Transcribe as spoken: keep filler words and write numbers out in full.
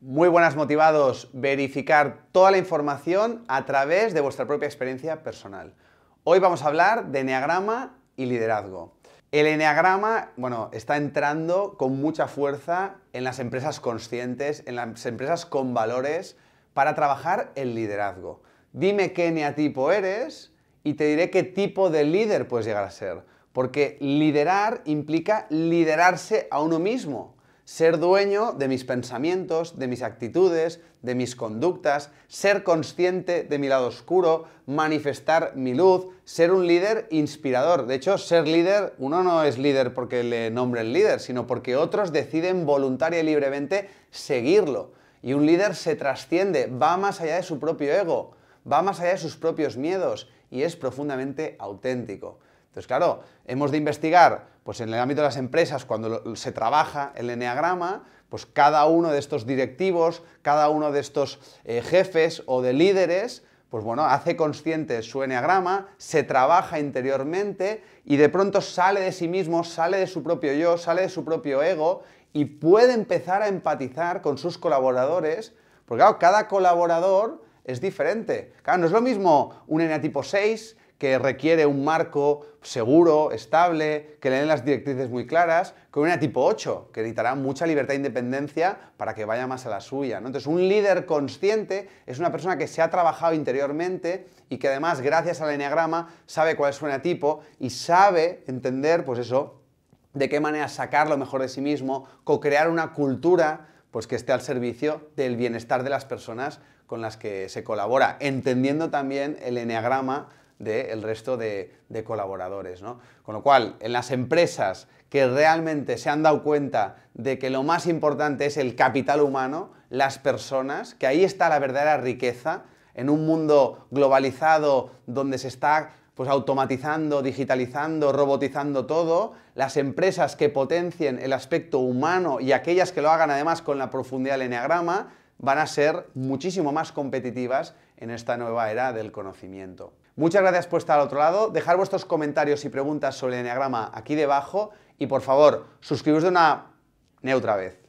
Muy buenas, motivados. Verificar toda la información a través de vuestra propia experiencia personal. Hoy vamos a hablar de eneagrama y liderazgo. El eneagrama, bueno, está entrando con mucha fuerza en las empresas conscientes, en las empresas con valores, para trabajar el liderazgo. Dime qué eneatipo eres y te diré qué tipo de líder puedes llegar a ser. Porque liderar implica liderarse a uno mismo. Ser dueño de mis pensamientos, de mis actitudes, de mis conductas, ser consciente de mi lado oscuro, manifestar mi luz, ser un líder inspirador. De hecho, ser líder, uno no es líder porque le nombren líder, sino porque otros deciden voluntaria y libremente seguirlo. Y un líder se trasciende, va más allá de su propio ego, va más allá de sus propios miedos y es profundamente auténtico. Entonces, claro, hemos de investigar, pues en el ámbito de las empresas, cuando se trabaja el eneagrama, pues cada uno de estos directivos, cada uno de estos eh, jefes o de líderes, pues bueno, hace consciente su eneagrama, se trabaja interiormente y de pronto sale de sí mismo, sale de su propio yo, sale de su propio ego y puede empezar a empatizar con sus colaboradores, porque claro, cada colaborador es diferente. Claro, no es lo mismo un eneatipo seis, que requiere un marco seguro, estable, que le den las directrices muy claras, con una tipo ocho, que necesitará mucha libertad e independencia para que vaya más a la suya, ¿no? Entonces, un líder consciente es una persona que se ha trabajado interiormente y que además, gracias al eneagrama, sabe cuál es su eneatipo y sabe entender, pues eso, de qué manera sacar lo mejor de sí mismo, co-crear una cultura, pues que esté al servicio del bienestar de las personas con las que se colabora, entendiendo también el eneagrama del resto de, de colaboradores, ¿no? Con lo cual, en las empresas que realmente se han dado cuenta de que lo más importante es el capital humano, las personas, que ahí está la verdadera riqueza, en un mundo globalizado donde se está pues automatizando, digitalizando, robotizando todo, las empresas que potencien el aspecto humano y aquellas que lo hagan además con la profundidad del eneagrama, van a ser muchísimo más competitivas en esta nueva era del conocimiento. Muchas gracias por estar al otro lado, dejar vuestros comentarios y preguntas sobre el eneagrama aquí debajo y por favor, suscribiros de una neutra vez.